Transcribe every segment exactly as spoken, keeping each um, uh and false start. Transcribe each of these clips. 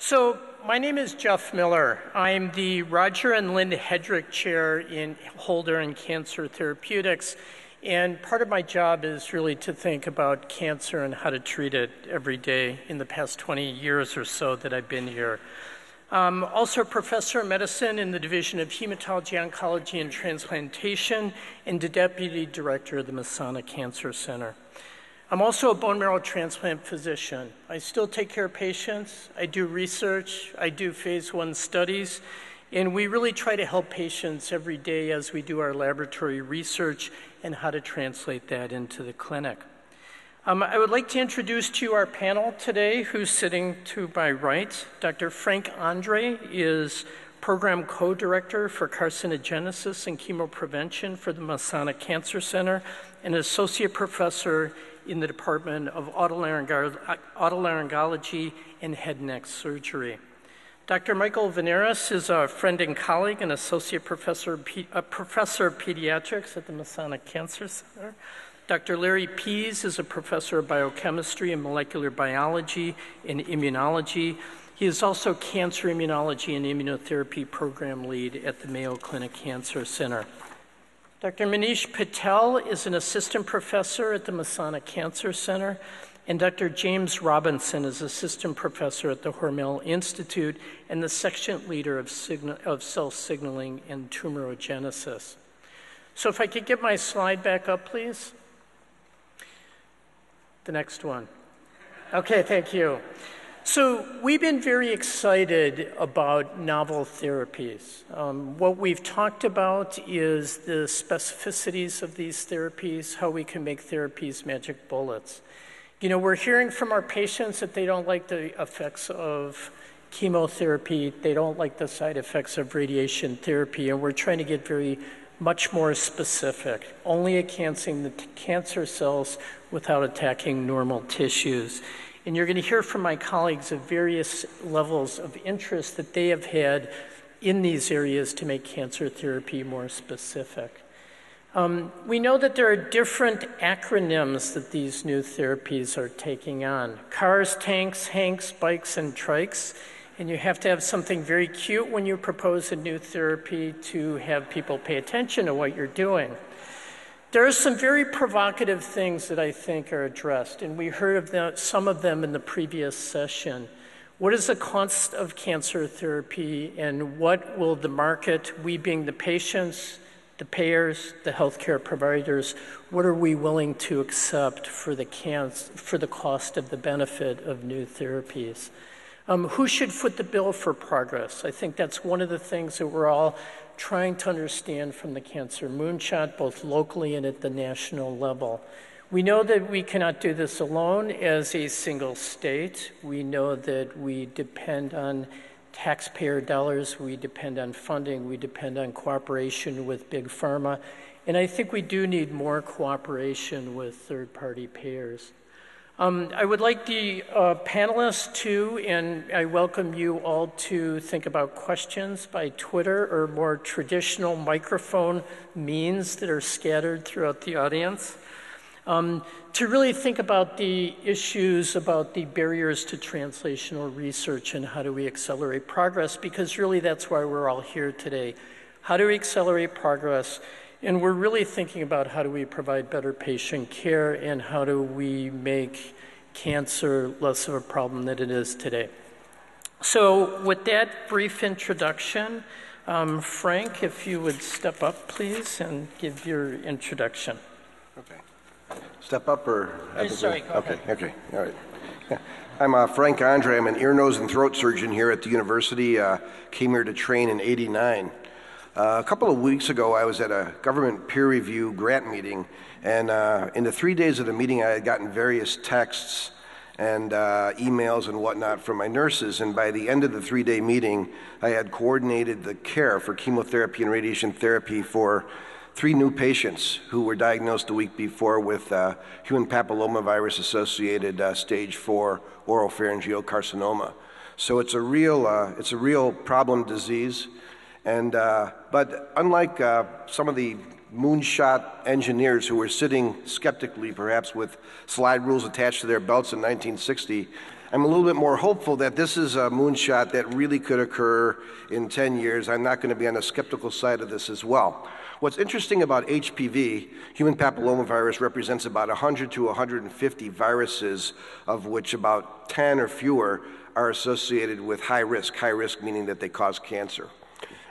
So my name is Jeff Miller. I'm the Roger and Linda Hedrick Chair in Holder and Cancer Therapeutics. And part of my job is really to think about cancer and how to treat it every day in the past twenty years or so that I've been here. I'm also a professor of medicine in the Division of Hematology, Oncology, and Transplantation, and the Deputy Director of the Masonic Cancer Center. I'm also a bone marrow transplant physician. I still take care of patients, I do research, I do phase one studies, and we really try to help patients every day as we do our laboratory research and how to translate that into the clinic. Um, I would like to introduce to you our panel today, who's sitting to my right. Doctor Frank Ondrey is Program Co-Director for Carcinogenesis and Chemoprevention for the Masonic Cancer Center and Associate Professor in the Department of Otolaryngology and Head and Neck Surgery. Doctor Michael Verneris is a friend and colleague and Associate Professor of, P uh, Professor of Pediatrics at the Masonic Cancer Center. Doctor Larry Pease is a Professor of Biochemistry and Molecular Biology and Immunology. He is also Cancer Immunology and Immunotherapy Program Lead at the Mayo Clinic Cancer Center. Doctor Manish Patel is an assistant professor at the Masonic Cancer Center, and Doctor James Robinson is assistant professor at the Hormel Institute and the section leader of, of cell signaling and tumorigenesis. So if I could get my slide back up, please. The next one. Okay, thank you. So we've been very excited about novel therapies. Um, what we've talked about is the specificities of these therapies, how we can make therapies magic bullets. You know, we're hearing from our patients that they don't like the effects of chemotherapy, they don't like the side effects of radiation therapy, and we're trying to get very much more specific, only enhancing the cancer cells without attacking normal tissues. And you're going to hear from my colleagues of various levels of interest that they have had in these areas to make cancer therapy more specific. Um, we know that there are different acronyms that these new therapies are taking on. CARs, tanks, hanks, bikes, and trikes. And you have to have something very cute when you propose a new therapy to have people pay attention to what you're doing. There are some very provocative things that I think are addressed, and we heard of them, some of them in the previous session. What is the cost of cancer therapy, and what will the market, we being the patients, the payers, the healthcare providers, what are we willing to accept for the, cancer, for the cost of the benefit of new therapies? Um, who should foot the bill for progress? I think that's one of the things that we're all trying to understand from the Cancer Moonshot, both locally and at the national level. We know that we cannot do this alone as a single state. We know that we depend on taxpayer dollars, we depend on funding, we depend on cooperation with Big Pharma, and I think we do need more cooperation with third-party payers. Um, I would like the uh, panelists to, and I welcome you all to think about questions by Twitter or more traditional microphone means that are scattered throughout the audience, um, to really think about the issues about the barriers to translational research and how do we accelerate progress, because really that's why we're all here today. How do we accelerate progress? And we're really thinking about how do we provide better patient care and how do we make cancer less of a problem than it is today. So with that brief introduction, um, Frank, if you would step up, please, and give your introduction. Okay. Step up or? I'm sorry, go ahead. Okay, okay, all right. Yeah. I'm uh, Frank Ondrey. I'm an ear, nose, and throat surgeon here at the university. Uh, came here to train in eighty-nine. Uh, a couple of weeks ago, I was at a government peer review grant meeting, and uh, in the three days of the meeting, I had gotten various texts and uh, emails and whatnot from my nurses, and by the end of the three-day meeting, I had coordinated the care for chemotherapy and radiation therapy for three new patients who were diagnosed the week before with uh, human papillomavirus-associated uh, stage four oropharyngeal carcinoma. So it's a real, uh, it's a real problem disease. And, uh, but unlike uh, some of the moonshot engineers who were sitting skeptically, perhaps with slide rules attached to their belts in nineteen sixty, I'm a little bit more hopeful that this is a moonshot that really could occur in ten years. I'm not going to be on the skeptical side of this as well. What's interesting about H P V, human papillomavirus, represents about one hundred to one hundred fifty viruses, of which about ten or fewer are associated with high risk, high risk meaning that they cause cancer.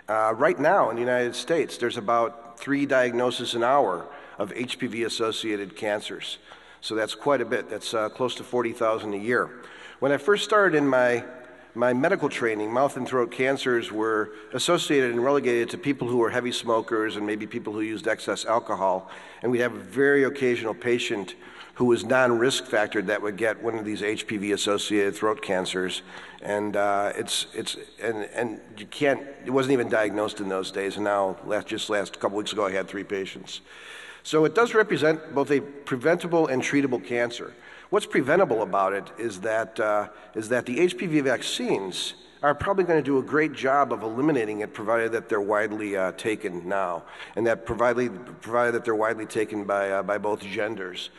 Uh, right now in the United States, there's about three diagnoses an hour of H P V-associated cancers. So that's quite a bit. That's uh, close to forty thousand a year. When I first started in my, my medical training, mouth and throat cancers were associated and relegated to people who were heavy smokers and maybe people who used excess alcohol. And we'd have a very occasional patient who was non-risk factor that would get one of these H P V-associated throat cancers, and uh, it's it's and and you can't. It wasn't even diagnosed in those days. And now, last just last couple weeks ago, I had three patients. So it does represent both a preventable and treatable cancer. What's preventable about it is that uh, is that the H P V vaccines are probably going to do a great job of eliminating it, provided that they're widely uh, taken now, and that provided provided that they're widely taken by uh, by both genders.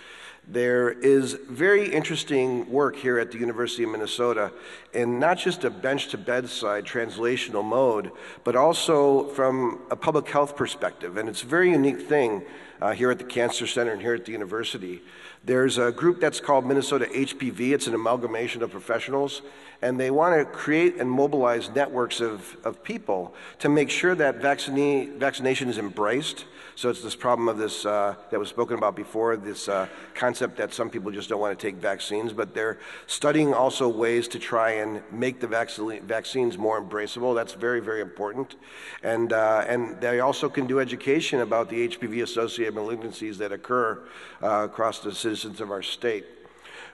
There is very interesting work here at the University of Minnesota in not just a bench-to-bedside translational mode, but also from a public health perspective. And it's a very unique thing uh, here at the Cancer Center and here at the university. There's a group that's called Minnesota H P V. It's an amalgamation of professionals. And they want to create and mobilize networks of, of people to make sure that vaccine, vaccination is embraced. So it's this problem of this uh, that was spoken about before, this uh, concept that some people just don't want to take vaccines, but they're studying also ways to try and make the vaccine, vaccines more embraceable. That's very, very important. And, uh, and they also can do education about the H P V-associated malignancies that occur uh, across the citizens of our state.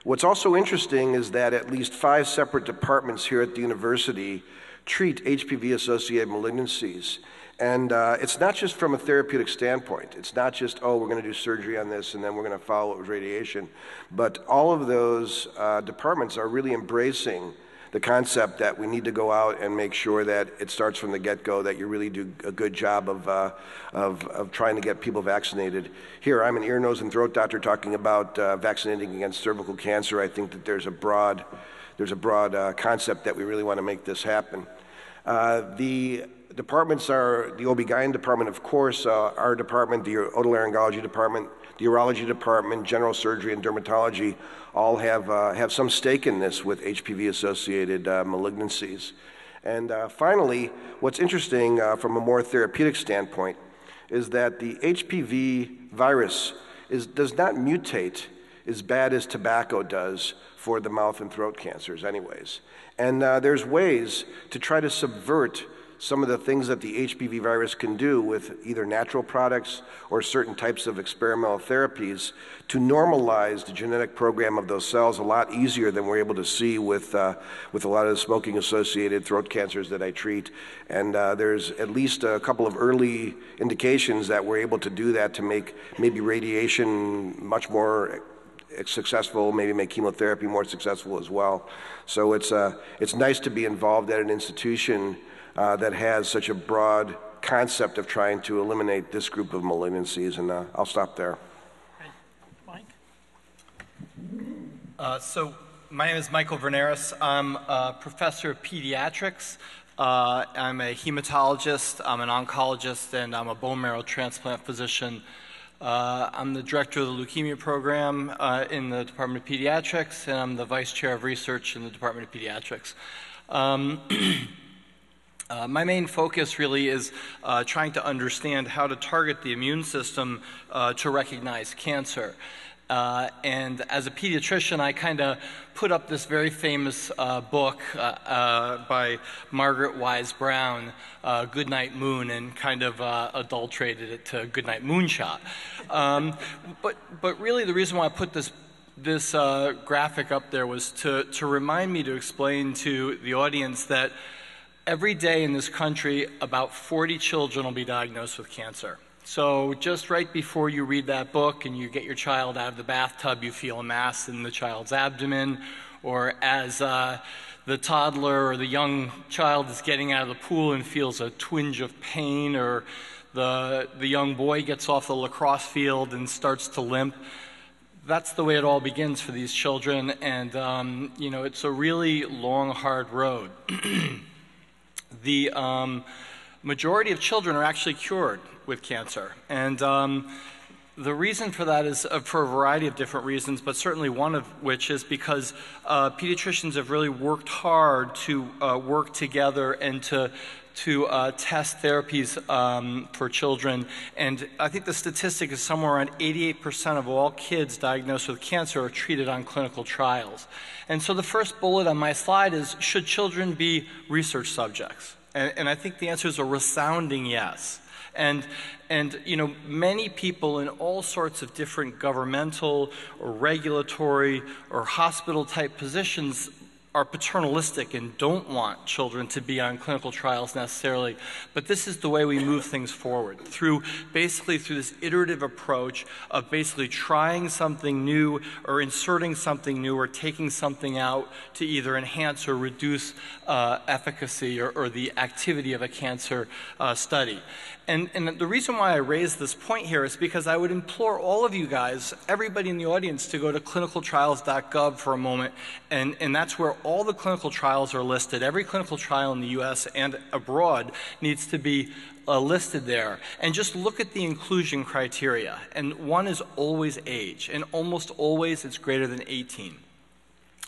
What's also interesting is that at least five separate departments here at the university treat H P V-associated malignancies. And uh, it's not just from a therapeutic standpoint. It's not just, oh, we're going to do surgery on this and then we're going to follow it with radiation. But all of those uh, departments are really embracing the concept that we need to go out and make sure that it starts from the get-go, that you really do a good job of, uh, of, of trying to get people vaccinated. Here, I'm an ear, nose, and throat doctor talking about uh, vaccinating against cervical cancer. I think that there's a broad, there's a broad uh, concept that we really want to make this happen. Uh, the departments are the O B G Y N department, of course, uh, our department, the otolaryngology department, the urology department, general surgery, and dermatology all have, uh, have some stake in this with H P V-associated uh, malignancies. And uh, finally, what's interesting uh, from a more therapeutic standpoint is that the H P V virus is, does not mutate as bad as tobacco does for the mouth and throat cancers anyways. And uh, there's ways to try to subvert some of the things that the H P V virus can do with either natural products or certain types of experimental therapies to normalize the genetic program of those cells a lot easier than we're able to see with, uh, with a lot of the smoking-associated throat cancers that I treat. And uh, there's at least a couple of early indications that we're able to do that to make maybe radiation much more successful, maybe make chemotherapy more successful as well. So it's, uh, it's nice to be involved at an institution Uh, that has such a broad concept of trying to eliminate this group of malignancies, and uh, I'll stop there. Hey, Mike? Uh, so my name is Michael Verneris. I'm a professor of pediatrics. Uh, I'm a hematologist, I'm an oncologist, and I'm a bone marrow transplant physician. Uh, I'm the director of the leukemia program uh, in the Department of Pediatrics, and I'm the vice chair of research in the Department of Pediatrics. Um, Uh, my main focus really is uh, trying to understand how to target the immune system uh, to recognize cancer. Uh, and as a pediatrician, I kind of put up this very famous uh, book uh, uh, by Margaret Wise Brown, uh, Goodnight Moon, and kind of uh, adulterated it to Goodnight Moonshot. Um, but, but really the reason why I put this this uh, graphic up there was to, to remind me to explain to the audience that every day in this country, about forty children will be diagnosed with cancer. So just right before you read that book and you get your child out of the bathtub, you feel a mass in the child's abdomen, or as uh, the toddler or the young child is getting out of the pool and feels a twinge of pain, or the, the young boy gets off the lacrosse field and starts to limp. that's the way it all begins for these children, and um, you know, it's a really long, hard road. The um, majority of children are actually cured with cancer, and um, the reason for that is uh, for a variety of different reasons, but certainly one of which is because uh, pediatricians have really worked hard to uh, work together and to to uh, test therapies um, for children. And I think the statistic is somewhere around eighty-eight percent of all kids diagnosed with cancer are treated on clinical trials. And so the first bullet on my slide is, should children be research subjects? And, and I think the answer is a resounding yes. And, and, you know, many people in all sorts of different governmental or regulatory or hospital-type positions are paternalistic and don't want children to be on clinical trials necessarily, but this is the way we move things forward, through basically through this iterative approach of basically trying something new or inserting something new or taking something out to either enhance or reduce uh, efficacy or, or the activity of a cancer uh, study. And, and the reason why I raise this point here is because I would implore all of you guys, everybody in the audience, to go to clinical trials dot gov for a moment, and, and that's where all the clinical trials are listed. Every clinical trial in the U S and abroad needs to be uh, listed there. And just look at the inclusion criteria. And one is always age, and almost always it's greater than eighteen.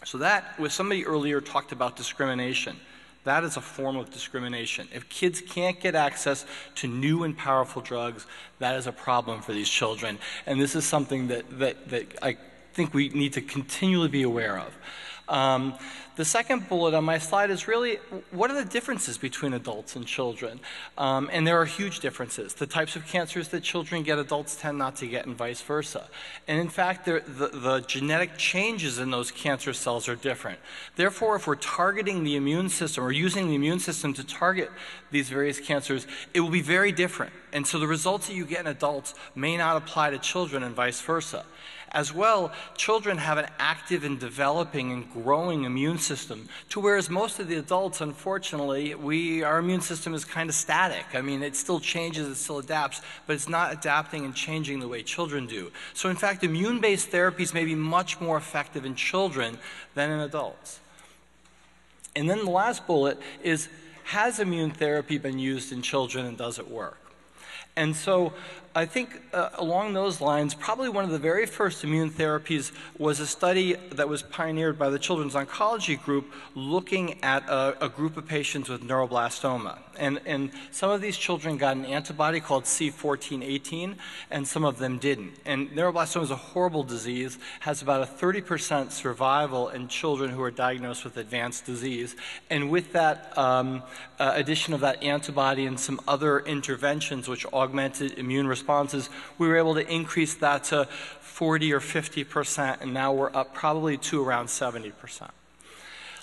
So that, with somebody earlier talked about discrimination. That is a form of discrimination. If kids can't get access to new and powerful drugs, that is a problem for these children. And this is something that, that, that I think we need to continually be aware of. Um, the second bullet on my slide is really, what are the differences between adults and children? Um, and there are huge differences. The types of cancers that children get, adults tend not to get, and vice versa. And in fact, the, the genetic changes in those cancer cells are different. Therefore, if we're targeting the immune system or using the immune system to target these various cancers, it will be very different. And so the results that you get in adults may not apply to children and vice versa. As well, children have an active and developing and growing immune system, to whereas most of the adults, unfortunately, we, our immune system is kind of static. I mean, it still changes, it still adapts, but it's not adapting and changing the way children do. So in fact, immune-based therapies may be much more effective in children than in adults. And then the last bullet is, has immune therapy been used in children and does it work? And so I think uh, along those lines, probably one of the very first immune therapies was a study that was pioneered by the Children's Oncology Group looking at a, a group of patients with neuroblastoma. And, and some of these children got an antibody called C fourteen eighteen, and some of them didn't. And neuroblastoma is a horrible disease, has about a thirty percent survival in children who are diagnosed with advanced disease. And with that um, uh, addition of that antibody and some other interventions which are augmented immune responses, we were able to increase that to forty or fifty percent, and now we're up probably to around seventy percent.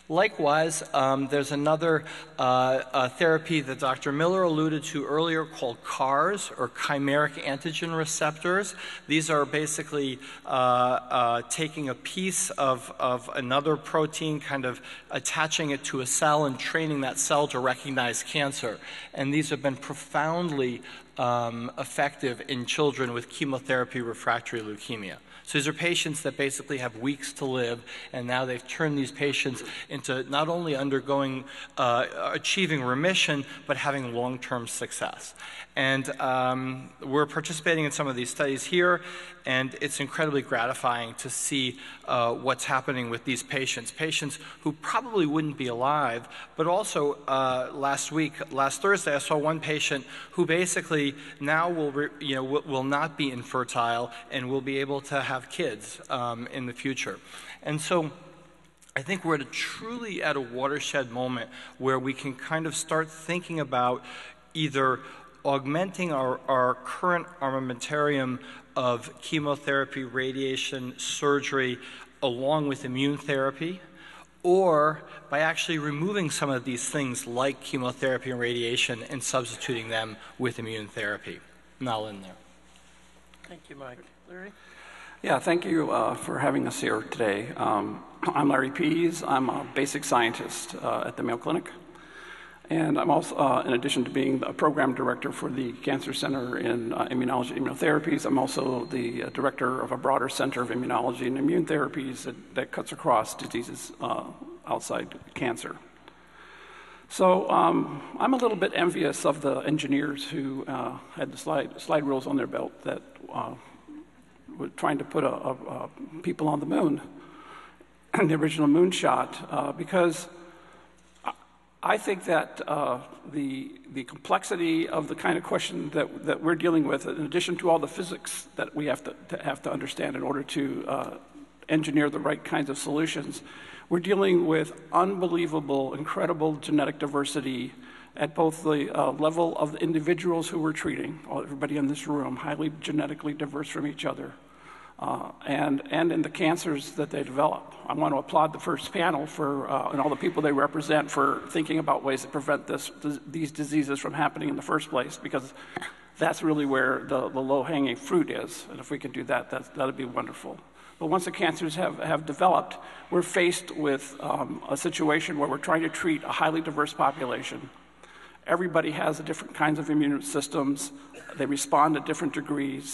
Likewise, um, there's another uh, uh, therapy that Doctor Miller alluded to earlier called CARs, or chimeric antigen receptors. These are basically uh, uh, taking a piece of, of another protein, kind of attaching it to a cell and training that cell to recognize cancer. And these have been profoundly Um, effective in children with chemotherapy refractory leukemia. So these are patients that basically have weeks to live, and now they've turned these patients into not only undergoing, uh, achieving remission, but having long-term success. And um, we're participating in some of these studies here, and it's incredibly gratifying to see uh, what's happening with these patients, patients who probably wouldn't be alive, but also uh, last week, last Thursday, I saw one patient who basically now will, re you know, will not be infertile and will be able to have kids um, in the future. And so I think we're at a truly at a watershed moment where we can kind of start thinking about either augmenting our, our current armamentarium of chemotherapy, radiation, surgery, along with immune therapy, or by actually removing some of these things like chemotherapy and radiation and substituting them with immune therapy. And I'll end there. Thank you, Mike. Larry? Yeah, thank you uh, for having us here today. Um, I'm Larry Pease. I'm a basic scientist uh, at the Mayo Clinic. And I'm also, uh, in addition to being a program director for the Cancer Center in uh, Immunology and Immunotherapies, I'm also the uh, director of a broader center of immunology and immune therapies that, that cuts across diseases uh, outside cancer. So um, I'm a little bit envious of the engineers who uh, had the slide, slide rules on their belt that uh, were trying to put a, a, a people on the moon, the original moonshot, uh, because I think that uh, the, the complexity of the kind of question that, that we're dealing with, in addition to all the physics that we have to, to have to understand in order to uh, engineer the right kinds of solutions, we're dealing with unbelievable, incredible genetic diversity at both the uh, level of the individuals who we're treating, everybody in this room, highly genetically diverse from each other, Uh, and, and in the cancers that they develop. I want to applaud the first panel for, uh, and all the people they represent for thinking about ways to prevent this, th these diseases from happening in the first place, because that's really where the, the low-hanging fruit is. And if we can do that, that's, that'd be wonderful. But once the cancers have, have developed, we're faced with um, a situation where we're trying to treat a highly diverse population. Everybody has different kinds of immune systems. They respond at different degrees.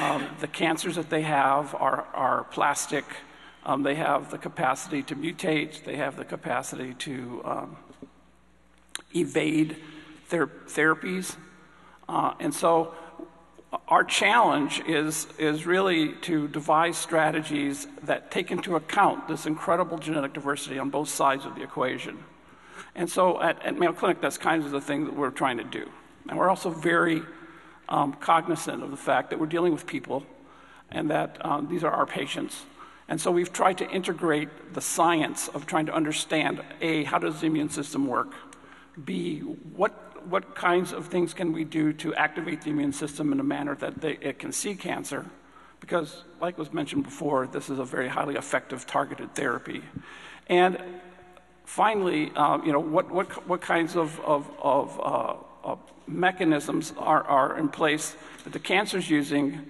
Um, the cancers that they have are, are plastic. Um, they have the capacity to mutate. They have the capacity to um, evade their therapies. Uh, and so our challenge is, is really to devise strategies that take into account this incredible genetic diversity on both sides of the equation. And so at, at Mayo Clinic, that's kind of the thing that we're trying to do. And we're also very Um, cognizant of the fact that we're dealing with people and that um, these are our patients. And so we've tried to integrate the science of trying to understand, A, how does the immune system work? B, what, what kinds of things can we do to activate the immune system in a manner that they, it can see cancer? Because, like was mentioned before, this is a very highly effective targeted therapy. And finally, um, you know, what, what, what kinds of, of, of uh, Uh, mechanisms are, are in place that the cancer's using uh,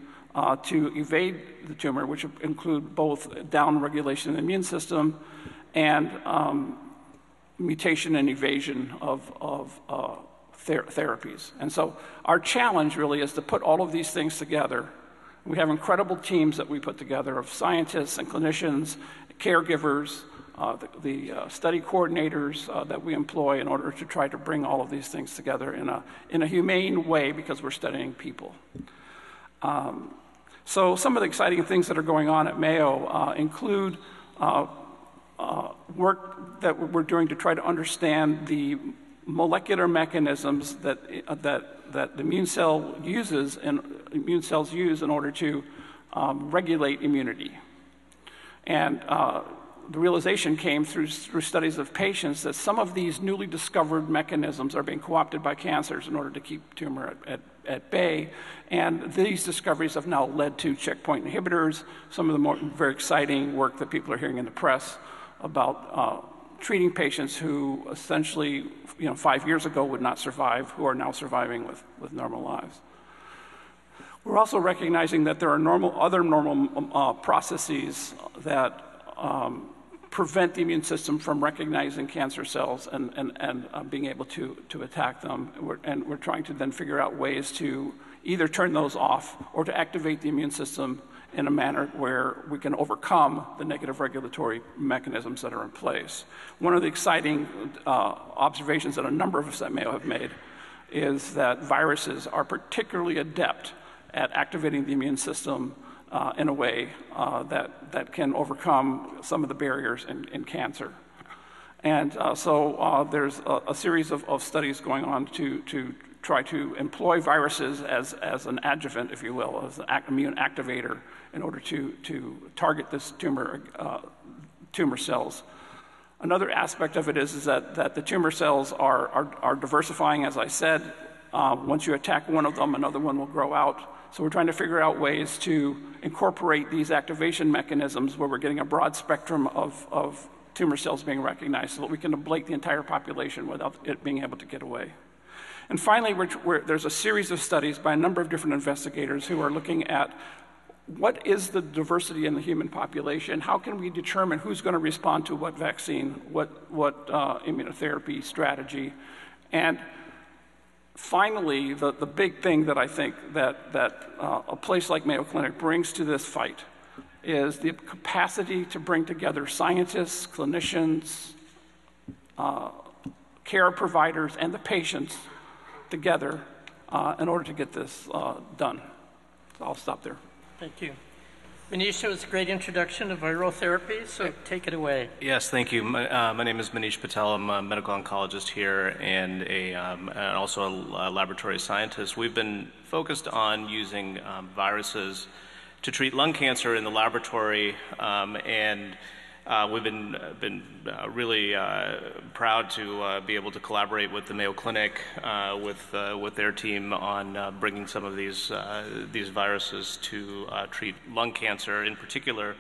to evade the tumor, which include both down regulation of the immune system and um, mutation and evasion of, of uh, ther therapies. And so our challenge really is to put all of these things together. We have incredible teams that we put together of scientists and clinicians, caregivers, Uh, the, the uh, study coordinators uh, that we employ in order to try to bring all of these things together in a, in a humane way, because we're studying people. Um, so some of the exciting things that are going on at Mayo uh, include uh, uh, work that we're doing to try to understand the molecular mechanisms that, uh, that, that the immune cell uses and immune cells use in order to um, regulate immunity. And uh, the realization came through, through studies of patients that some of these newly discovered mechanisms are being co-opted by cancers in order to keep tumor at, at, at bay. And these discoveries have now led to checkpoint inhibitors, some of the more very exciting work that people are hearing in the press about uh, treating patients who essentially, you know, five years ago would not survive, who are now surviving with, with normal lives. We're also recognizing that there are normal, other normal uh, processes that um, prevent the immune system from recognizing cancer cells and, and, and uh, being able to, to attack them. We're, and we're trying to then figure out ways to either turn those off or to activate the immune system in a manner where we can overcome the negative regulatory mechanisms that are in place. One of the exciting uh, observations that a number of us at Mayo have made is that viruses are particularly adept at activating the immune system Uh, in a way uh, that, that can overcome some of the barriers in, in cancer. And uh, so uh, there's a, a series of, of studies going on to, to try to employ viruses as, as an adjuvant, if you will, as an immune activator in order to, to target this tumor, uh, tumor cells. Another aspect of it is, is that, that the tumor cells are, are, are diversifying, as I said. Uh, once you attack one of them, another one will grow out. So we're trying to figure out ways to incorporate these activation mechanisms where we're getting a broad spectrum of, of tumor cells being recognized so that we can ablate the entire population without it being able to get away. And finally, we're, we're, there's a series of studies by a number of different investigators who are looking at what is the diversity in the human population? How can we determine who's going to respond to what vaccine, what, what uh, immunotherapy strategy? And finally, the, the big thing that I think that, that uh, a place like Mayo Clinic brings to this fight is the capacity to bring together scientists, clinicians, uh, care providers, and the patients together uh, in order to get this uh, done. So I'll stop there. Thank you. Manish, that was a great introduction of viral therapy, so take it away. Yes, thank you. My, uh, my name is Manish Patel. I'm a medical oncologist here and, a, um, and also a laboratory scientist. We've been focused on using um, viruses to treat lung cancer in the laboratory, um, and uh, we've been, been uh, really uh, proud to uh, be able to collaborate with the Mayo Clinic, uh, with, uh, with their team on uh, bringing some of these, uh, these viruses to uh, treat lung cancer in particular.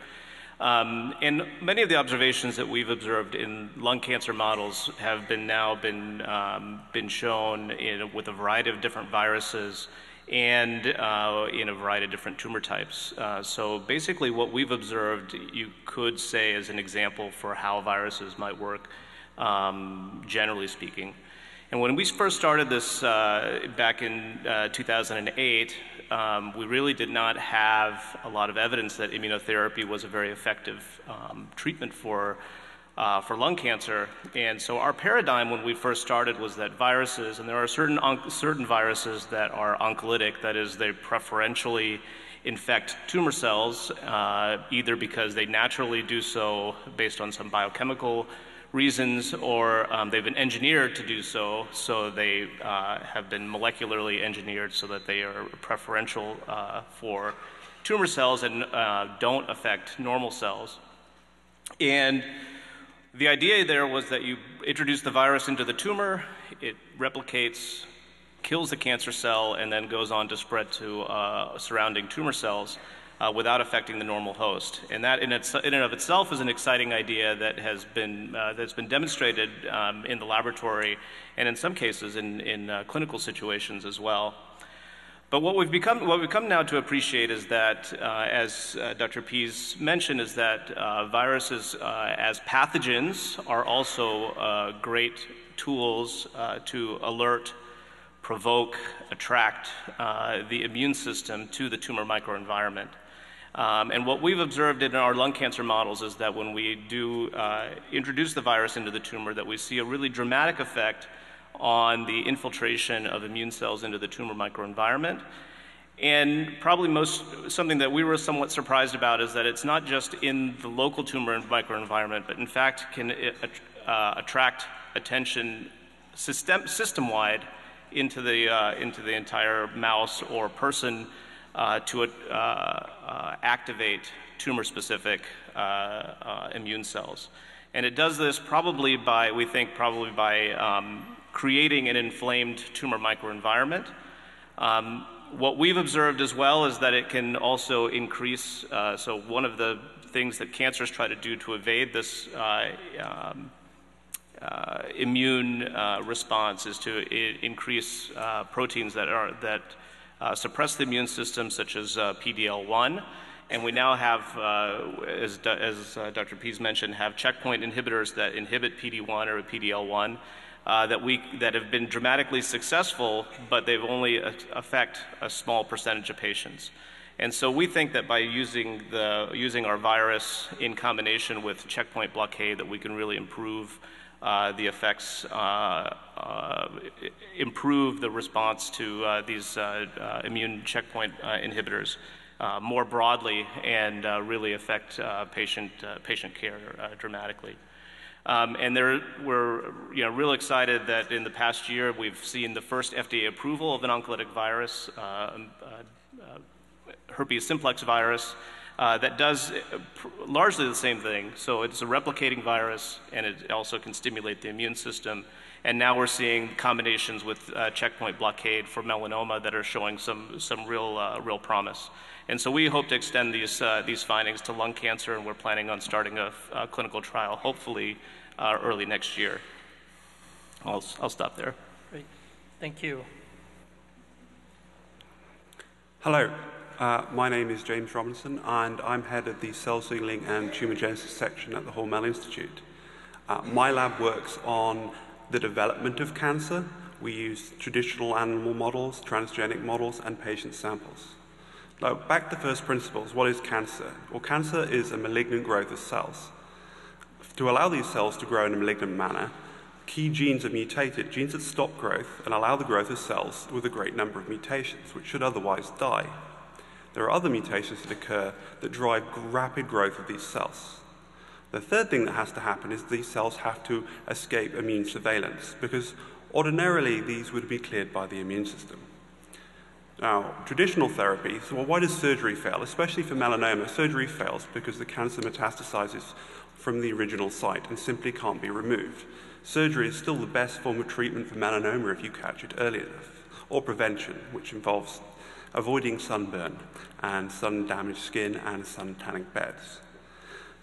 Um, and many of the observations that we've observed in lung cancer models have been now been, um, been shown in, with a variety of different viruses and uh, in a variety of different tumor types. Uh, so basically what we've observed, you could say, is an example for how viruses might work, um, generally speaking. And when we first started this uh, back in uh, two thousand eight, um, we really did not have a lot of evidence that immunotherapy was a very effective um, treatment for, uh, for lung cancer. And so our paradigm when we first started was that viruses, and there are certain, certain viruses that are oncolytic, that is, they preferentially infect tumor cells, uh, either because they naturally do so based on some biochemical reasons, or um, they've been engineered to do so, so they uh, have been molecularly engineered so that they are preferential uh, for tumor cells and uh, don't affect normal cells. And the idea there was that you introduce the virus into the tumor, it replicates, kills the cancer cell, and then goes on to spread to uh, surrounding tumor cells. Uh, without affecting the normal host. And that in, its, in and of itself is an exciting idea that has been, uh, that's been demonstrated um, in the laboratory and in some cases in, in uh, clinical situations as well. But what we've become, what we've come now to appreciate is that, uh, as uh, Doctor Pease mentioned, is that uh, viruses uh, as pathogens are also uh, great tools uh, to alert, provoke, attract uh, the immune system to the tumor microenvironment. Um, and what we've observed in our lung cancer models is that when we do uh, introduce the virus into the tumor, that we see a really dramatic effect on the infiltration of immune cells into the tumor microenvironment. And probably most, something that we were somewhat surprised about is that it's not just in the local tumor microenvironment, but in fact can uh, attract attention system, system-wide into the, uh, into the entire mouse or person Uh, to uh, uh, activate tumor-specific uh, uh, immune cells. And it does this probably by, we think, probably by um, creating an inflamed tumor microenvironment. Um, what we've observed as well is that it can also increase, uh, so one of the things that cancers try to do to evade this uh, um, uh, immune uh, response is to increase uh, proteins that are, that Uh, suppress the immune system, such as uh, P D L one, and we now have, uh, as, as uh, Doctor Pease mentioned, have checkpoint inhibitors that inhibit P D one or P D L one uh, that we that have been dramatically successful, but they've only a affect a small percentage of patients. And so we think that by using the using our virus in combination with checkpoint blockade, that we can really improve Uh, the effects, uh, uh, improve the response to uh, these uh, uh, immune checkpoint uh, inhibitors uh, more broadly and uh, really affect uh, patient, uh, patient care uh, dramatically. Um, and there, we're you know, real excited that in the past year we've seen the first F D A approval of an oncolytic virus, uh, uh, uh, herpes simplex virus, Uh, that does largely the same thing. So it's a replicating virus, and it also can stimulate the immune system. And now we're seeing combinations with uh, checkpoint blockade for melanoma that are showing some some real uh, real promise. And so we hope to extend these uh, these findings to lung cancer, and we're planning on starting a, a clinical trial, hopefully uh, early next year. I'll I'll stop there. Great, thank you. Hello. Uh, my name is James Robinson, and I'm head of the cell sealing and tumorigenesis section at the Hormel Institute. Uh, my lab works on the development of cancer. We use traditional animal models, transgenic models, and patient samples. Now, back to first principles, what is cancer? Well, cancer is a malignant growth of cells. To allow these cells to grow in a malignant manner, key genes are mutated, genes that stop growth and allow the growth of cells with a great number of mutations, which should otherwise die. There are other mutations that occur that drive rapid growth of these cells. The third thing that has to happen is these cells have to escape immune surveillance, because ordinarily these would be cleared by the immune system. Now, traditional therapies, well, why does surgery fail? Especially for melanoma, surgery fails because the cancer metastasizes from the original site and simply can't be removed. Surgery is still the best form of treatment for melanoma if you catch it early enough, or prevention, which involves avoiding sunburn and sun-damaged skin and sun-tanning beds.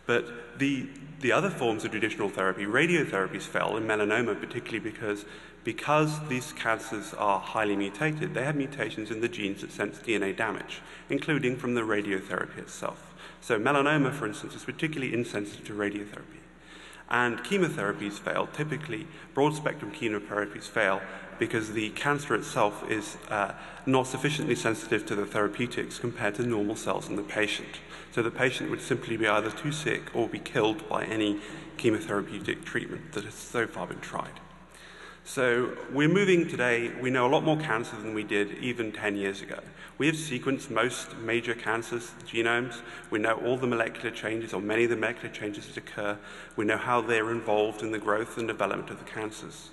But the, the other forms of traditional therapy, radiotherapies, fail in melanoma, particularly because, because these cancers are highly mutated. They have mutations in the genes that sense D N A damage, including from the radiotherapy itself. So melanoma, for instance, is particularly insensitive to radiotherapy. And chemotherapies fail. Typically, broad-spectrum chemotherapies fail because the cancer itself is uh, not sufficiently sensitive to the therapeutics compared to normal cells in the patient. So the patient would simply be either too sick or be killed by any chemotherapeutic treatment that has so far been tried. So we're moving today, we know a lot more cancer than we did even ten years ago. We have sequenced most major cancers' genomes. We know all the molecular changes, or many of the molecular changes that occur. We know how they're involved in the growth and development of the cancers.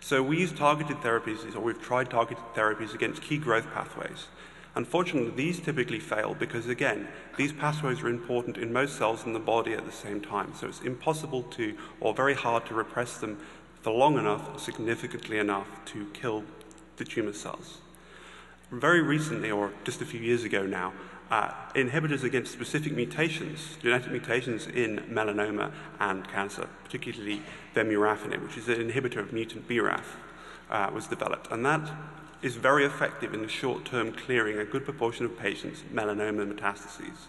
So we use targeted therapies, or we've tried targeted therapies against key growth pathways. Unfortunately, these typically fail because, again, these pathways are important in most cells in the body at the same time. So it's impossible to, or very hard to repress them for long enough or significantly enough to kill the tumor cells. Very recently, or just a few years ago now, uh, inhibitors against specific mutations, genetic mutations in melanoma and cancer, particularly Vemurafenib, which is an inhibitor of mutant B RAF, uh, was developed. And that is very effective in the short-term clearing a good proportion of patients' melanoma metastases.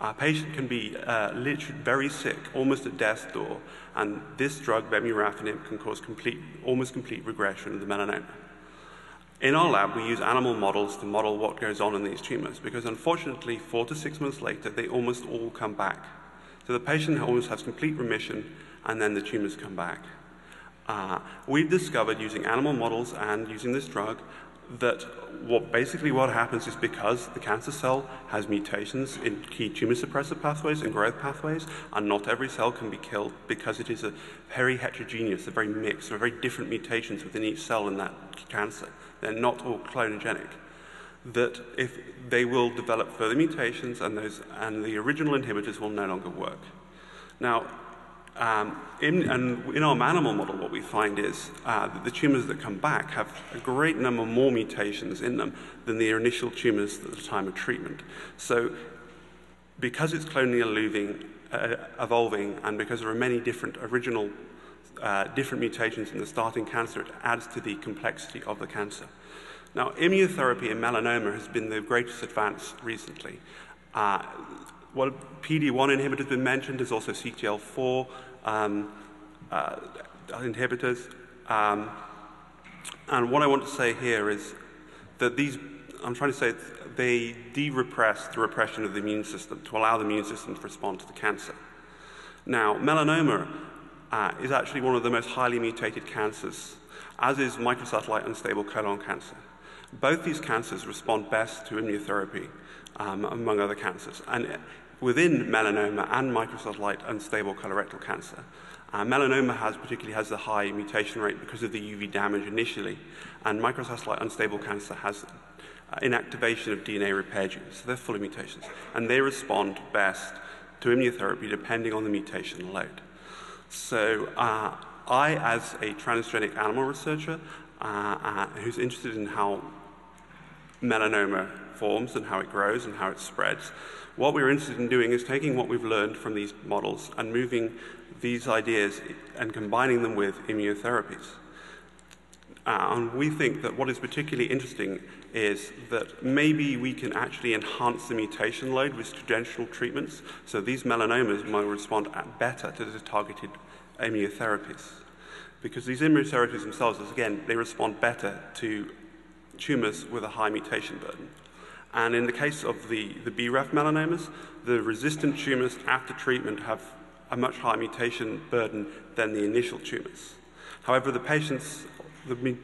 A patient can be uh, literally very sick, almost at death's door, and this drug, Vemurafenib, can cause complete, almost complete regression of the melanoma. In our lab, we use animal models to model what goes on in these tumors, because unfortunately, four to six months later, they almost all come back. So the patient almost has complete remission, and then the tumors come back. Uh, we've discovered, using animal models and using this drug, that what basically what happens is because the cancer cell has mutations in key tumor suppressor pathways and growth pathways, and not every cell can be killed because it is a very heterogeneous, a very mixed, a very different mutations within each cell in that cancer. They're not all clonogenic. That if they will develop further mutations, and those and the original inhibitors will no longer work. Now, Um, in, and in our animal model, what we find is uh, that the tumors that come back have a great number more mutations in them than the initial tumors at the time of treatment. So because it's clonally uh, evolving, and because there are many different original uh, different mutations in the starting cancer, it adds to the complexity of the cancer. Now, immunotherapy in melanoma has been the greatest advance recently. Uh, Well, P D one inhibitors have been mentioned. There's also C T L four um, uh, inhibitors. Um, and what I want to say here is that these, I'm trying to say, they de-repress the repression of the immune system to allow the immune system to respond to the cancer. Now, melanoma uh, is actually one of the most highly mutated cancers, as is microsatellite unstable colon cancer. Both these cancers respond best to immunotherapy, um, among other cancers. And within melanoma and microsatellite unstable colorectal cancer, uh, melanoma has particularly has a high mutation rate because of the U V damage initially, and microsatellite unstable cancer has uh, inactivation of D N A repair genes, so they're full of mutations, and they respond best to immunotherapy depending on the mutation load. So uh, I, as a transgenic animal researcher uh, uh, who's interested in how melanoma forms and how it grows and how it spreads, what we're interested in doing is taking what we've learned from these models and moving these ideas and combining them with immunotherapies. Uh, and we think that what is particularly interesting is that maybe we can actually enhance the mutation load with traditional treatments, so these melanomas might respond better to the targeted immunotherapies. Because these immunotherapies themselves, again, they respond better to tumors with a high mutation burden. And in the case of the, the B RAF melanomas, the resistant tumors after treatment have a much higher mutation burden than the initial tumors. However, the patients, the,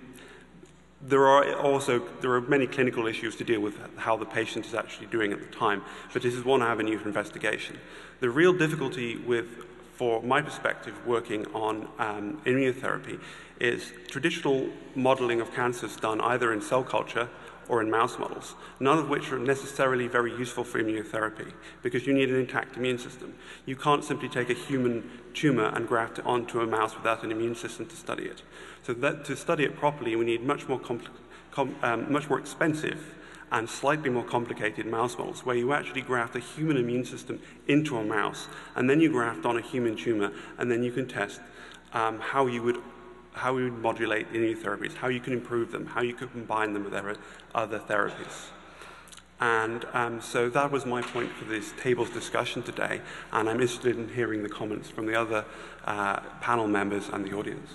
there are also there are many clinical issues to deal with how the patient is actually doing at the time, but this is one avenue for investigation. The real difficulty with, for my perspective, working on um, immunotherapy is traditional modeling of cancers done either in cell culture or in mouse models, none of which are necessarily very useful for immunotherapy because you need an intact immune system. You can't simply take a human tumor and graft it onto a mouse without an immune system to study it. So that, to study it properly, we need much more, compl com um, much more expensive and slightly more complicated mouse models, where you actually graft a human immune system into a mouse, and then you graft on a human tumor, and then you can test um, how you would how we would modulate immunotherapies, how you can improve them, how you could combine them with other therapies. And um, so that was my point for this table's discussion today, and I'm interested in hearing the comments from the other uh, panel members and the audience.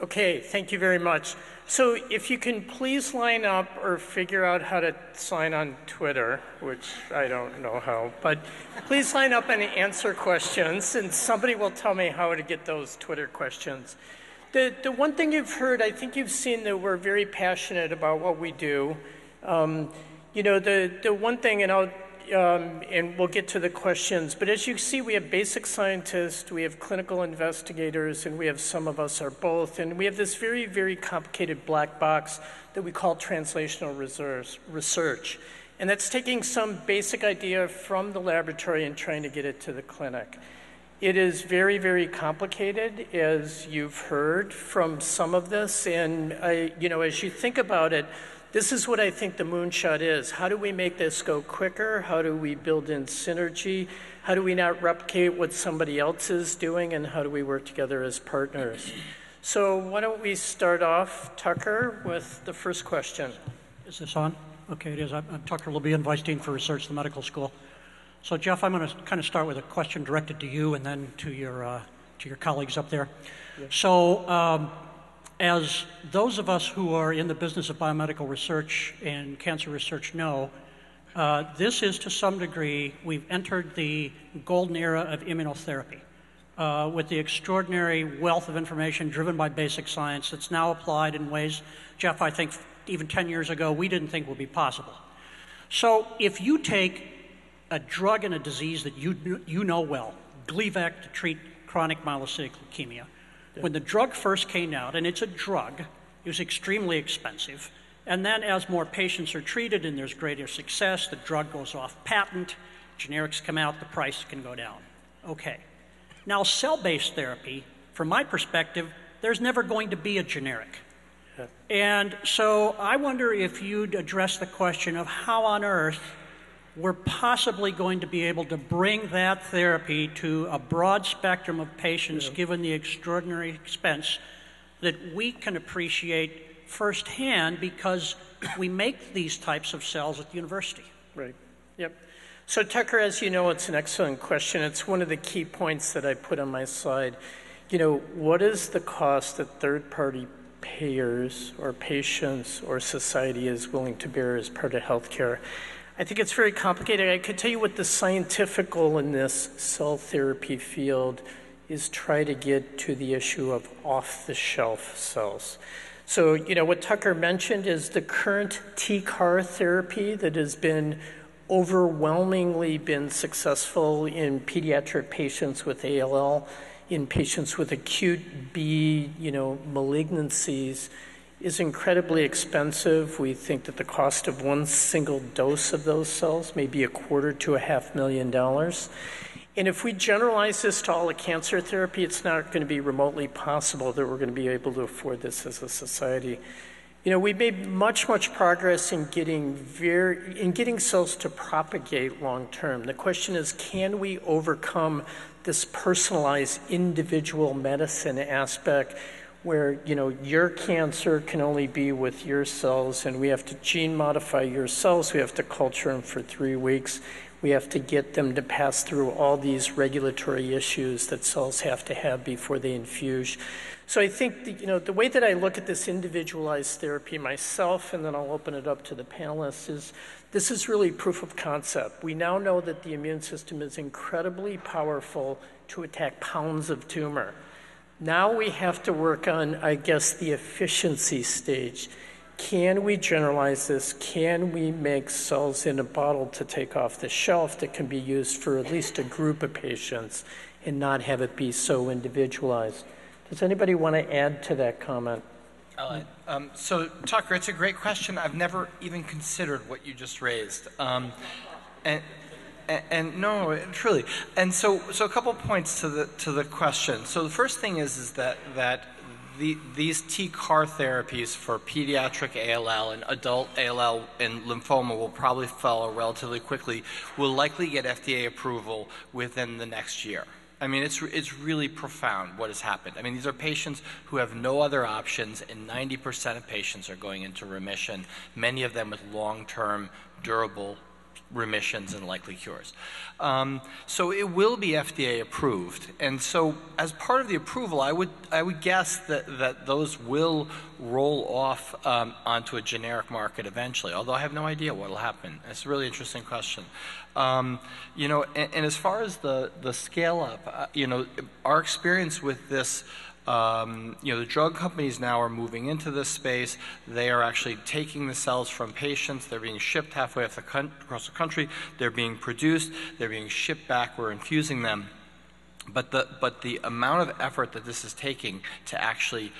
Okay, thank you very much. So if you can please line up or figure out how to sign on Twitter, which I don't know how, but please line up and answer questions, and somebody will tell me how to get those Twitter questions. The, the one thing you've heard, I think you've seen that we're very passionate about what we do. Um, you know, the, the one thing, and, I'll, um, and we'll get to the questions, but as you see, we have basic scientists, we have clinical investigators, and we have some of us are both, and we have this very, very complicated black box that we call translational research. And that's taking some basic idea from the laboratory and trying to get it to the clinic. It is very, very complicated, as you've heard from some of this, and I, you know, as you think about it, this is what I think the moonshot is. How do we make this go quicker? How do we build in synergy? How do we not replicate what somebody else is doing, and how do we work together as partners? So why don't we start off, Tucker, with the first question. Is this on? Okay, it is. I'm Tucker Lebien, Vice Dean for Research at the Medical School. So, Jeff, I'm going to kind of start with a question directed to you and then to your, uh, to your colleagues up there. Yes. So, um, as those of us who are in the business of biomedical research and cancer research know, uh, this is to some degree, we've entered the golden era of immunotherapy uh, with the extraordinary wealth of information driven by basic science that's now applied in ways, Jeff, I think even ten years ago, we didn't think would be possible. So, if you take a drug and a disease that you, you know well, Gleevec to treat chronic myelocytic leukemia. Yeah. When the drug first came out, and it's a drug, it was extremely expensive, and then as more patients are treated and there's greater success, the drug goes off patent, generics come out, the price can go down. Okay. Now, cell-based therapy, from my perspective, there's never going to be a generic. Yeah. And so I wonder if you'd address the question of how on earth we're possibly going to be able to bring that therapy to a broad spectrum of patients, yeah, given the extraordinary expense that we can appreciate firsthand because we make these types of cells at the university. Right. Yep. So, Tucker, as you know, it's an excellent question. It's one of the key points that I put on my slide. You know, what is the cost that third-party payers or patients or society is willing to bear as part of healthcare? I think it's very complicated. I could tell you what the scientific goal in this cell therapy field is, try to get to the issue of off-the-shelf cells. So, you know, what Tucker mentioned is the current T CAR therapy that has been overwhelmingly been successful in pediatric patients with A L L, in patients with acute B, you know, malignancies, is incredibly expensive. We think that the cost of one single dose of those cells may be a quarter to a half million dollars. And if we generalize this to all of cancer therapy, it's not going to be remotely possible that we're going to be able to afford this as a society. You know, we've made much, much progress in getting, very, in getting cells to propagate long-term. The question is, can we overcome this personalized individual medicine aspect where, you know, your cancer can only be with your cells, and we have to gene modify your cells, we have to culture them for three weeks, we have to get them to pass through all these regulatory issues that cells have to have before they infuse. So I think, the, you know, the way that I look at this individualized therapy myself, and then I'll open it up to the panelists, is this is really proof of concept. We now know that the immune system is incredibly powerful to attack pounds of tumor. Now we have to work on, I guess, the efficiency stage. Can we generalize this? Can we make cells in a bottle to take off the shelf that can be used for at least a group of patients and not have it be so individualized? Does anybody want to add to that comment? I'll add. Um, so, Tucker, it's a great question. I've never even considered what you just raised. Um, and, And, and no, truly. And so, so a couple points to the to the question. So the first thing is is that that the, these T-C A R therapies for pediatric A L L and adult A L L and lymphoma will probably follow relatively quickly. Will likely get F D A approval within the next year. I mean, it's it's really profound what has happened. I mean, these are patients who have no other options, and ninety percent of patients are going into remission. Many of them with long-term, durable remissions and likely cures. Um, so it will be F D A approved, and so as part of the approval, I would I would guess that that those will roll off um, onto a generic market eventually. Although I have no idea what will happen. It's a really interesting question. Um, you know, and, and as far as the the scale up, uh, you know, our experience with this. Um, you know, the drug companies now are moving into this space. They are actually taking the cells from patients. They're being shipped halfway off the con- across the country. They're being produced. They're being shipped back. We're infusing them. But the, but the amount of effort that this is taking to actually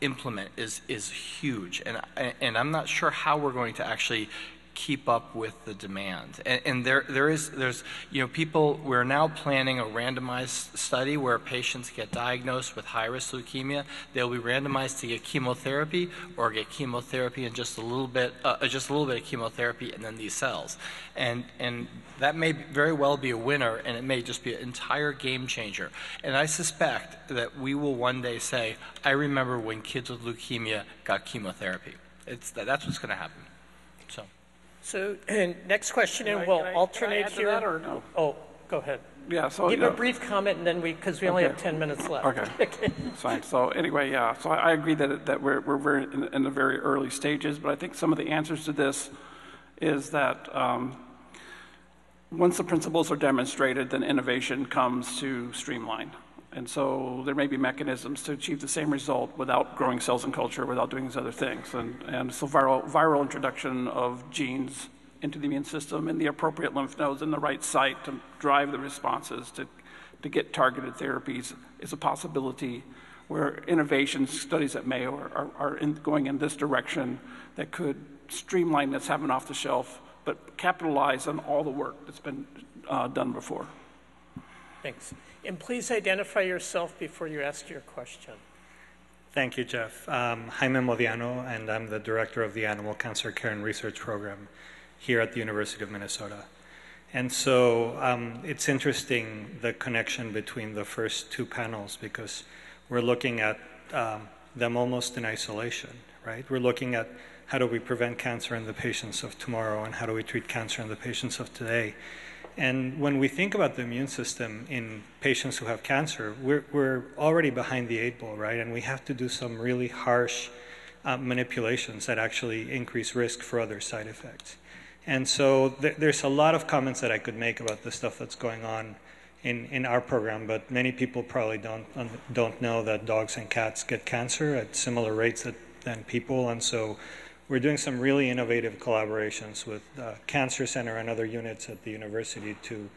implement is, is huge. And, and I'm not sure how we're going to actually keep up with the demand, and, and there there is there's you know people we're now planning a randomized study where patients get diagnosed with high-risk leukemia. They'll be randomized to get chemotherapy or get chemotherapy and just a little bit uh, just a little bit of chemotherapy and then these cells, and and that may very well be a winner, and it may just be an entire game changer. And I suspect that we will one day say, I remember when kids with leukemia got chemotherapy. It's that's what's going to happen. So. So, and next question, and we'll alternate here. Or no? Oh, go ahead. Yeah, so give a brief comment, and then we, because we only have ten minutes left. Okay. Okay. Fine. So anyway, yeah. So I agree that that we're we're very in, in the very early stages, but I think some of the answers to this is that um, once the principles are demonstrated, then innovation comes to streamline, and so there may be mechanisms to achieve the same result without growing cells in culture, without doing these other things. And, and so viral, viral introduction of genes into the immune system in the appropriate lymph nodes in the right site to drive the responses to, to get targeted therapies is a possibility where innovation studies at Mayo are, are, are in, going in this direction that could streamline this, having off the shelf, but capitalize on all the work that's been uh, done before. Thanks. And please identify yourself before you ask your question. Thank you, Jeff. Um, Jaime Modiano, and I'm the director of the Animal Cancer Care and Research Program here at the University of Minnesota. And so um, it's interesting, the connection between the first two panels, because we're looking at um, them almost in isolation, right? We're looking at how do we prevent cancer in the patients of tomorrow, and how do we treat cancer in the patients of today. And when we think about the immune system in patients who have cancer, we're, we're already behind the eight ball, right? And we have to do some really harsh uh, manipulations that actually increase risk for other side effects. And so th- there's a lot of comments that I could make about the stuff that's going on in, in our program, but many people probably don't, don't know that dogs and cats get cancer at similar rates that, than people. And so we're doing some really innovative collaborations with uh, Cancer Center and other units at the university to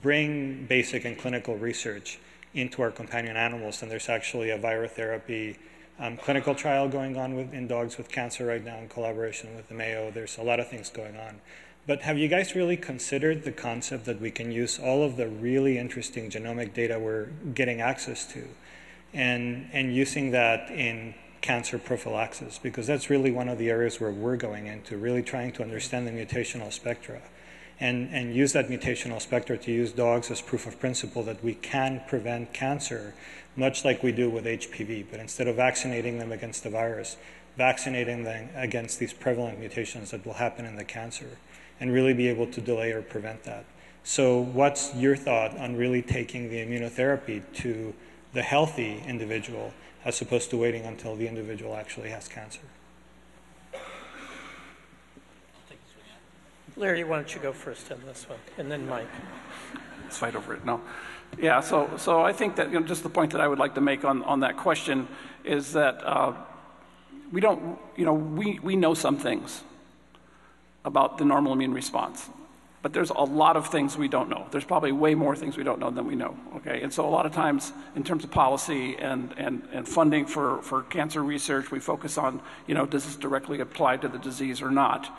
bring basic and clinical research into our companion animals. And there's actually a virotherapy um, clinical trial going on with, in dogs with cancer right now in collaboration with the Mayo. There's a lot of things going on. But have you guys really considered the concept that we can use all of the really interesting genomic data we're getting access to and, and using that in cancer prophylaxis, because that's really one of the areas where we're going into, really trying to understand the mutational spectra. and, and use that mutational spectra to use dogs as proof of principle that we can prevent cancer, much like we do with H P V, but instead of vaccinating them against the virus, vaccinating them against these prevalent mutations that will happen in the cancer, and really be able to delay or prevent that. So what's your thought on really taking the immunotherapy to the healthy individual as opposed to waiting until the individual actually has cancer? Larry, why don't you go first on this one, and then Mike. Let's fight over it. No. Yeah, so, so I think that, you know, just the point that I would like to make on, on that question is that uh, we don't, you know, we, we know some things about the normal immune response, but there's a lot of things we don't know. There's probably way more things we don't know than we know, okay? And so a lot of times, in terms of policy and, and, and funding for, for cancer research, we focus on, you know, does this directly apply to the disease or not?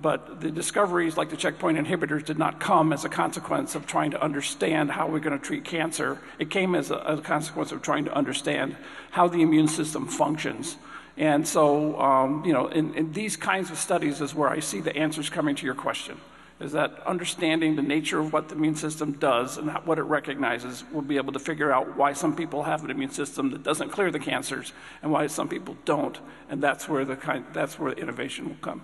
But the discoveries, like the checkpoint inhibitors, did not come as a consequence of trying to understand how we're going to treat cancer. It came as a, a consequence of trying to understand how the immune system functions. And so, um, you know, in, in these kinds of studies is where I see the answers coming to your question, is that understanding the nature of what the immune system does and what it recognizes, we'll be able to figure out why some people have an immune system that doesn't clear the cancers and why some people don't. And that's where the kind, that's where the innovation will come.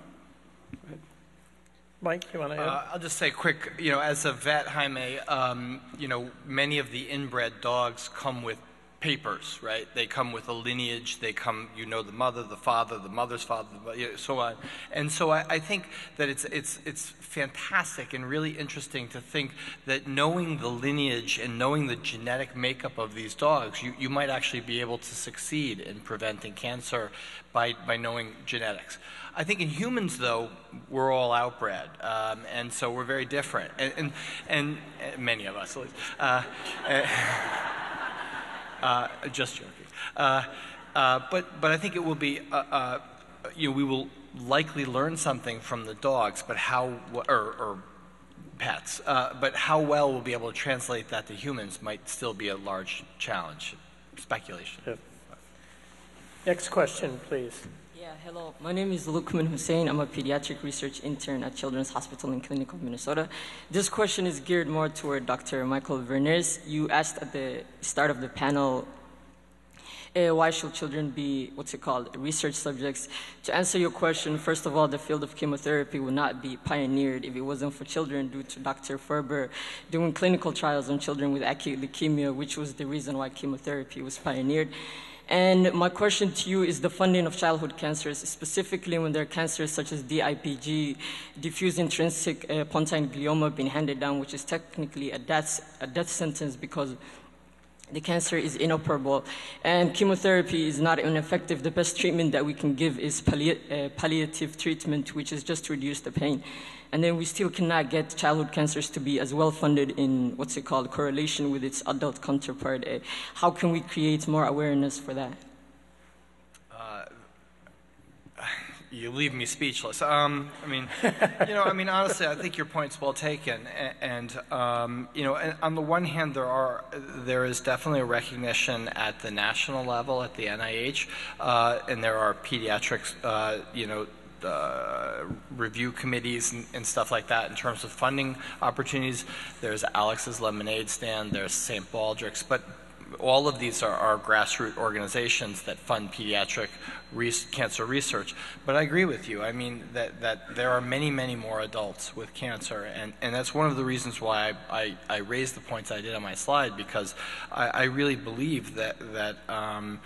Mike, you want to add? Uh, I'll just say quick, you know, as a vet, Jaime, um, you know, many of the inbred dogs come with papers, right? They come with a lineage. They come, you know, the mother, the father, the mother's father, so on. And so I, I think that it's, it's, it's fantastic and really interesting to think that knowing the lineage and knowing the genetic makeup of these dogs, you, you might actually be able to succeed in preventing cancer by, by knowing genetics. I think in humans, though, we're all outbred, um, and so we're very different, and, and, and, and many of us, at least. Uh, uh, just joking. Uh, uh, but, but I think it will be, uh, uh, you know, we will likely learn something from the dogs, but how, or, or pets, uh, but how well we'll be able to translate that to humans might still be a large challenge, speculation. Yep. Next question, please. Yeah, hello. My name is Lukman Hussein. I'm a pediatric research intern at Children's Hospital and Clinic of Minnesota. This question is geared more toward Doctor Michael Verneris. You asked at the start of the panel, uh, why should children be, what's it called, research subjects? To answer your question, first of all, the field of chemotherapy would not be pioneered if it wasn't for children, due to Doctor Ferber doing clinical trials on children with acute leukemia, which was the reason why chemotherapy was pioneered. And my question to you is the funding of childhood cancers, specifically when there are cancers such as D I P G, diffuse intrinsic uh, pontine glioma, being handed down, which is technically a death, a death sentence because the cancer is inoperable. And chemotherapy is not ineffective. The best treatment that we can give is palli uh, palliative treatment, which is just to reduce the pain. And then we still cannot get childhood cancers to be as well funded in, what's it called, correlation with its adult counterpart. How can we create more awareness for that? Uh, you leave me speechless. Um, I mean, you know, I mean, honestly, I think your point's well taken. And, and um, you know, on the one hand, there are, there is definitely a recognition at the national level, at the N I H, uh, and there are pediatrics, uh, you know, Uh, review committees and, and stuff like that in terms of funding opportunities. There's Alex's Lemonade Stand, there's Saint Baldrick's, but all of these are, are grassroots organizations that fund pediatric res cancer research. But I agree with you. I mean, that, that there are many, many more adults with cancer, and, and that's one of the reasons why I, I, I raised the points I did on my slide, because I, I really believe that, that um,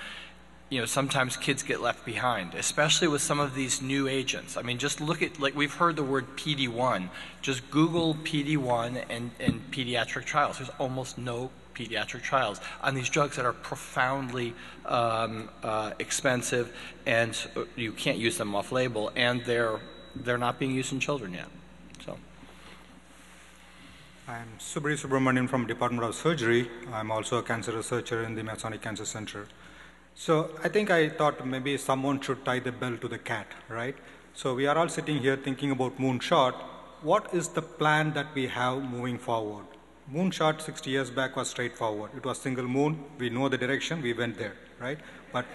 you know, sometimes kids get left behind, especially with some of these new agents. I mean, just look at, like, we've heard the word P D one. Just Google P D one and, and pediatric trials. There's almost no pediatric trials on these drugs that are profoundly um, uh, expensive, and you can't use them off-label, and they're, they're not being used in children yet. So. I'm Subri Subramanian from Department of Surgery. I'm also a cancer researcher in the Masonic Cancer Center. So I think I thought maybe someone should tie the bell to the cat, right? So we are all sitting here thinking about Moonshot. What is the plan that we have moving forward? Moonshot sixty years back was straightforward. It was single moon. We know the direction. We went there, right? But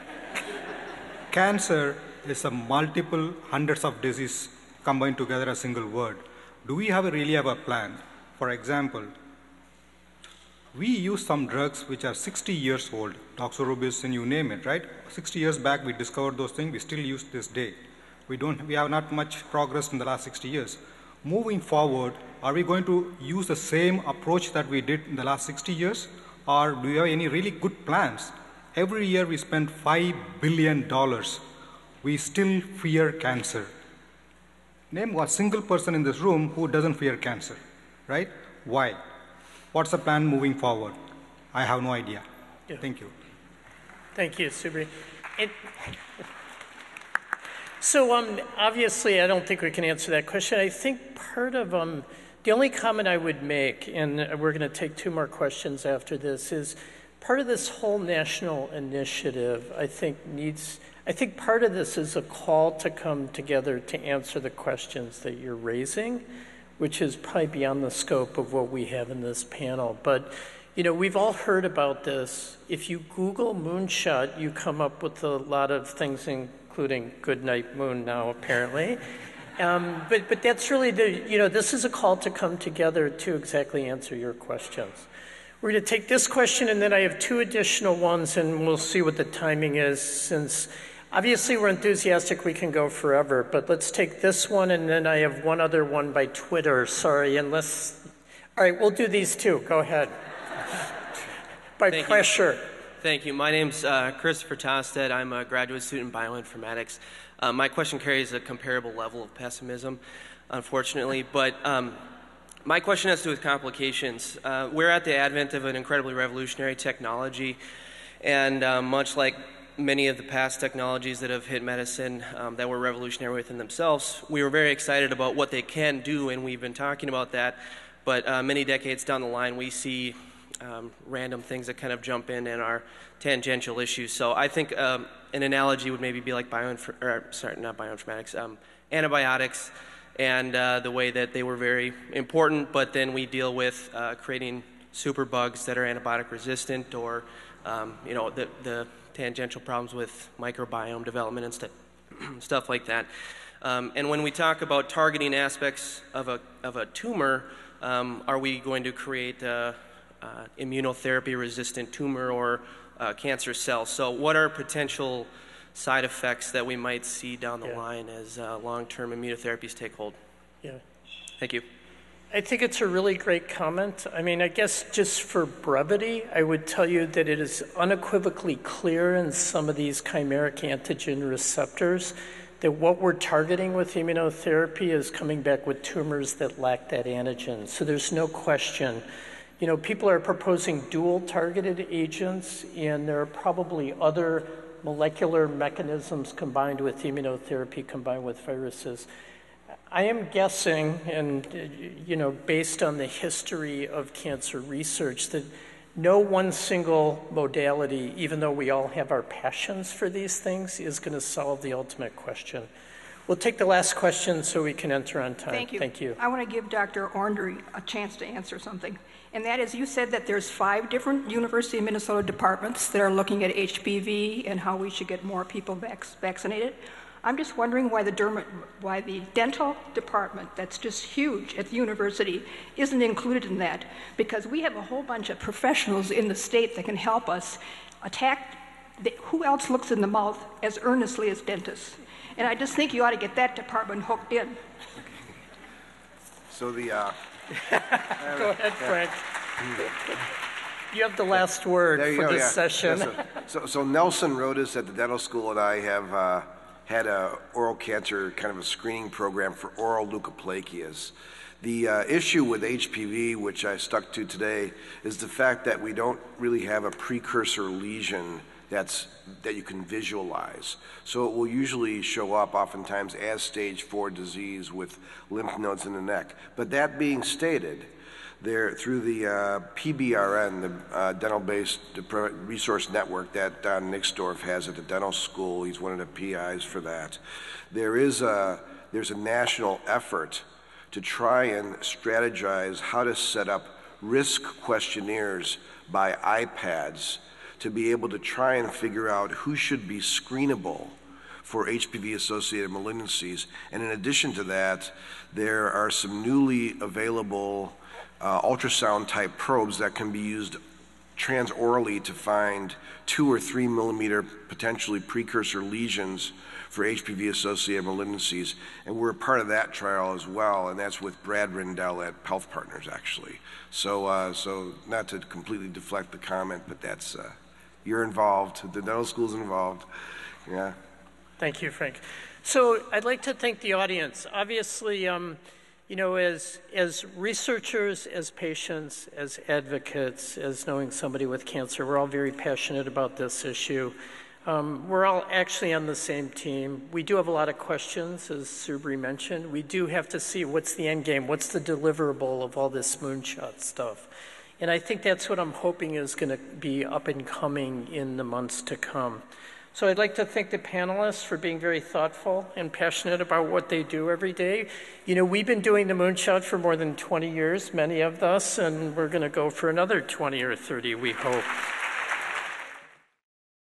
cancer is a multiple hundreds of diseases combined together a single word. do we have a really have a plan? For example, we use some drugs which are sixty years old, doxorubicin, you name it, right? sixty years back, we discovered those things. We still use this day. We don't. We have not much progress in the last sixty years. Moving forward, are we going to use the same approach that we did in the last sixty years, or do we have any really good plans? Every year we spend five billion dollars. We still fear cancer. Name one single person in this room who doesn't fear cancer, right? Why? What's the plan moving forward? I have no idea. Yeah. Thank you. Thank you, Subri. It, so um, obviously, I don't think we can answer that question. I think part of um, the only comment I would make, and we're going to take two more questions after this, is part of this whole national initiative, I think, needs, I think part of this is a call to come together to answer the questions that you're raising, which is probably beyond the scope of what we have in this panel. But, you know, we've all heard about this. If you Google Moonshot, you come up with a lot of things, including Goodnight Moon now, apparently. Um, but, but that's really the, you know, this is a call to come together to exactly answer your questions. We're going to take this question, and then I have two additional ones, and we'll see what the timing is, since obviously, we're enthusiastic, we can go forever, but let's take this one, and then I have one other one by Twitter, sorry, unless, all right, we'll do these two, go ahead. by Thank pressure. You. Thank you. My name's uh, Christopher Tosted. I'm a graduate student in bioinformatics. Uh, my question carries a comparable level of pessimism, unfortunately, but um, my question has to do with complications. Uh, we're at the advent of an incredibly revolutionary technology, and uh, much like many of the past technologies that have hit medicine um, that were revolutionary within themselves, we were very excited about what they can do, and we've been talking about that, but uh, many decades down the line, we see um, random things that kind of jump in and are tangential issues. So I think um, an analogy would maybe be like bioinform- or, sorry, not bioinformatics, um, antibiotics, and uh, the way that they were very important, but then we deal with uh, creating superbugs that are antibiotic resistant, or um, you know, the, the tangential problems with microbiome development and st stuff like that. Um, and when we talk about targeting aspects of a, of a tumor, um, are we going to create a, uh, immunotherapy-resistant tumor or uh, cancer cells? So what are potential side effects that we might see down the yeah. line as uh, long-term immunotherapies take hold? Yeah. Thank you. I think it's a really great comment. I mean, I guess just for brevity, I would tell you that it is unequivocally clear in some of these chimeric antigen receptors that what we're targeting with immunotherapy is coming back with tumors that lack that antigen. So there's no question. You know, people are proposing dual targeted agents, and there are probably other molecular mechanisms combined with immunotherapy, combined with viruses. I am guessing, and you know, based on the history of cancer research, that no one single modality, even though we all have our passions for these things, is going to solve the ultimate question. We'll take the last question so we can enter on time. Thank you. Thank you. I want to give Doctor Ondrey a chance to answer something, and that is, you said that there's five different University of Minnesota departments that are looking at H P V and how we should get more people vac vaccinated. I'm just wondering why the, derma, why the dental department, that's just huge at the university, isn't included in that, because we have a whole bunch of professionals in the state that can help us attack the, who else looks in the mouth as earnestly as dentists. And I just think you ought to get that department hooked in. Okay. So the... Uh, Go ahead, Frank. You have the last word for go, this yeah. session. Yeah, so, so, so Nelson Rodas at the dental school and I have... Uh, had a oral cancer kind of a screening program for oral leukoplakias. The uh, issue with H P V, which I stuck to today, is the fact that we don't really have a precursor lesion that's that you can visualize. So it will usually show up oftentimes as stage four disease with lymph nodes in the neck. But that being stated, there through the uh, P B R N, the uh, Dental-Based Resource Network that Don Nixdorf has at the dental school. He's one of the P Is for that. There is a, there's a national effort to try and strategize how to set up risk questionnaires by iPads to be able to try and figure out who should be screenable for H P V-associated malignancies. And in addition to that, there are some newly available uh, ultrasound-type probes that can be used transorally to find two or three millimeter potentially precursor lesions for H P V-associated malignancies, and we're a part of that trial as well, and that's with Brad Rindell at Health Partners, actually. So, uh, so not to completely deflect the comment, but that's, uh, you're involved, the dental school's involved, yeah. Thank you, Frank. So I'd like to thank the audience. Obviously, um, you know, as, as researchers, as patients, as advocates, as knowing somebody with cancer, we're all very passionate about this issue. Um, we're all actually on the same team. We do have a lot of questions, as Subri mentioned. We do have to see what's the end game, what's the deliverable of all this moonshot stuff. And I think that's what I'm hoping is going to be up and coming in the months to come. So I'd like to thank the panelists for being very thoughtful and passionate about what they do every day. You know, we've been doing the moonshot for more than twenty years, many of us, and we're going to go for another twenty or thirty, we hope.